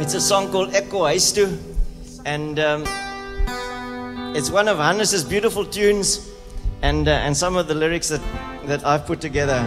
It's a song called Ek Kô Huistoe, and it's one of Hannes' beautiful tunes, and some of the lyrics that I've put together.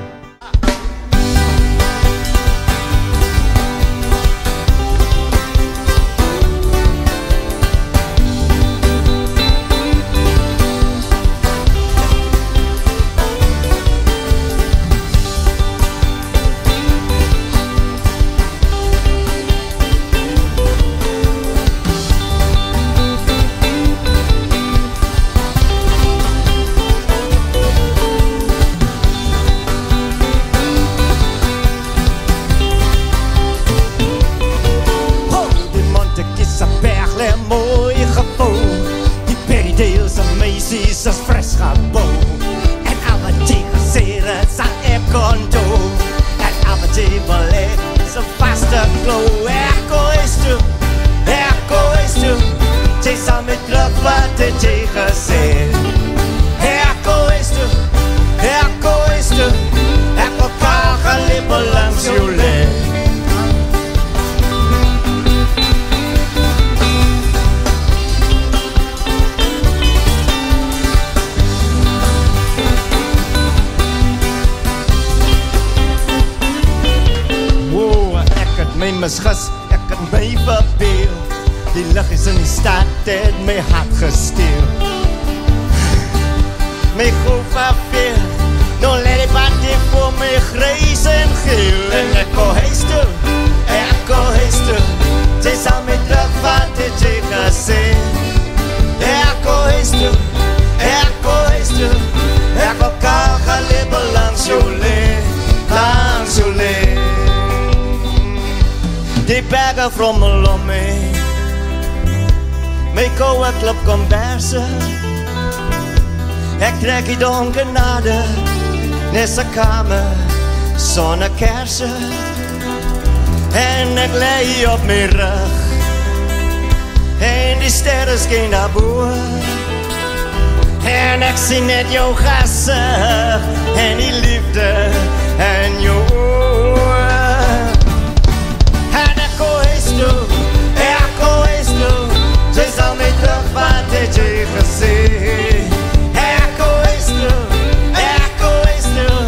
Misgis, ek het my verbeel. Die lucht is in die stad, het my hart gesteel. My groef verveel. Nou let die partij voor my grijs en geel. En ek kô huistoe, ek kô huistoe. Jy sal my terug wat het jy gesê. Ek kô huistoe, ek kô huistoe. Ek wil kaal gaan leven langs jou leen, langs jou leen. Die bergen vrommel om mij, mijn koude klop komt bersen. Ik trek die donker nader, nisse kamer, zonnekersen. En ik lei op mijn rug, en die sterren schijnen naar boven. En ik zie net jouw gezicht, en die liefde, en jouw oor. Ek kô huistoe, jy sal my terug wat het jy gesê. Ek kô huistoe, ek kô huistoe.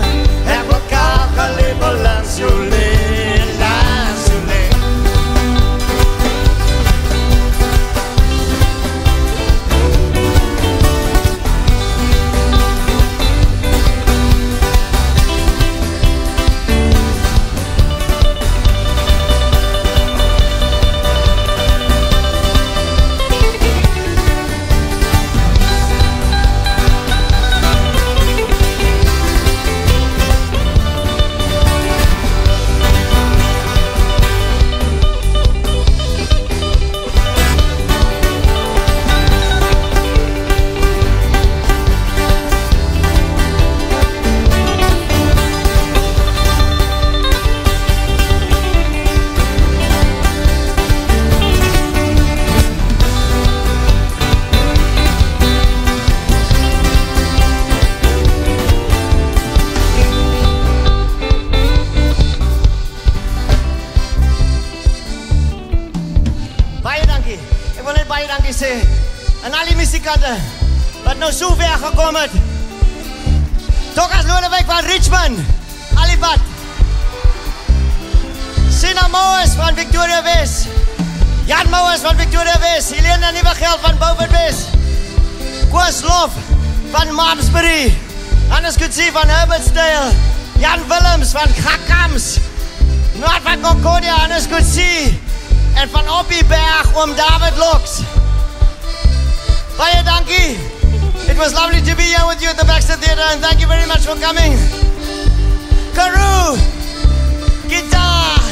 Ek wil kaal gaan leven langs jou leen, langs jou wat nou zo ver gekomen. Tokas Lonewijk van Richmond, Alibad Sina Moes van Victoria West, Jan Willems van Victoria West, Helena Niebegeld van Boven West, Koos Lof van Marmsbury, Andries Koetzee van Herbertsdale, Jan Willems van Gakams Noord van Concordia, Andries Koetzee en van Oppie Berg om David Lux. Hiya Donkey, it was lovely to be here with you at the Baxter Theatre, and thank you very much for coming. Karu, guitar.